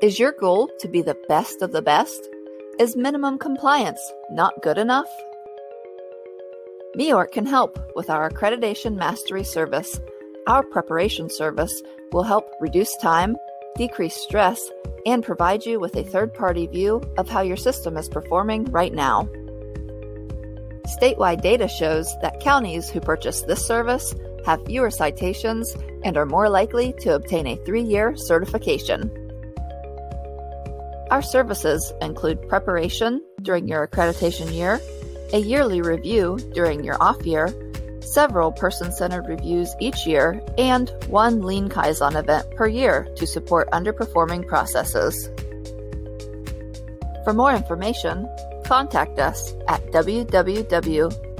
Is your goal to be the best of the best? Is minimum compliance not good enough? MEORC can help with our Accreditation Mastery Service. Our preparation service will help reduce time, decrease stress, and provide you with a third-party view of how your system is performing right now. Statewide data shows that counties who purchase this service have fewer citations and are more likely to obtain a 3-year certification. Our services include preparation during your accreditation year, a yearly review during your off year, several person-centered reviews each year, and 1 Lean Kaizen event per year to support underperforming processes. For more information, contact us at www.meorc.com.